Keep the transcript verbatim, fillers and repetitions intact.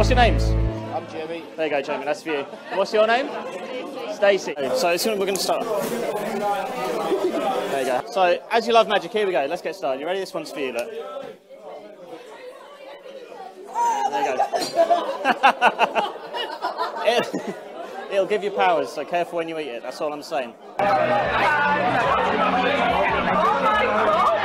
What's your names? I'm Jamie. There you go, Jamie, that's for you. And what's your name? Stacey. So it's gonna, we're going to start off. There you go. So, as you love magic, here we go. Let's get started. You ready? This one's for you, look. There you go. it, it'll give you powers, so careful when you eat it. That's all I'm saying. Oh my God.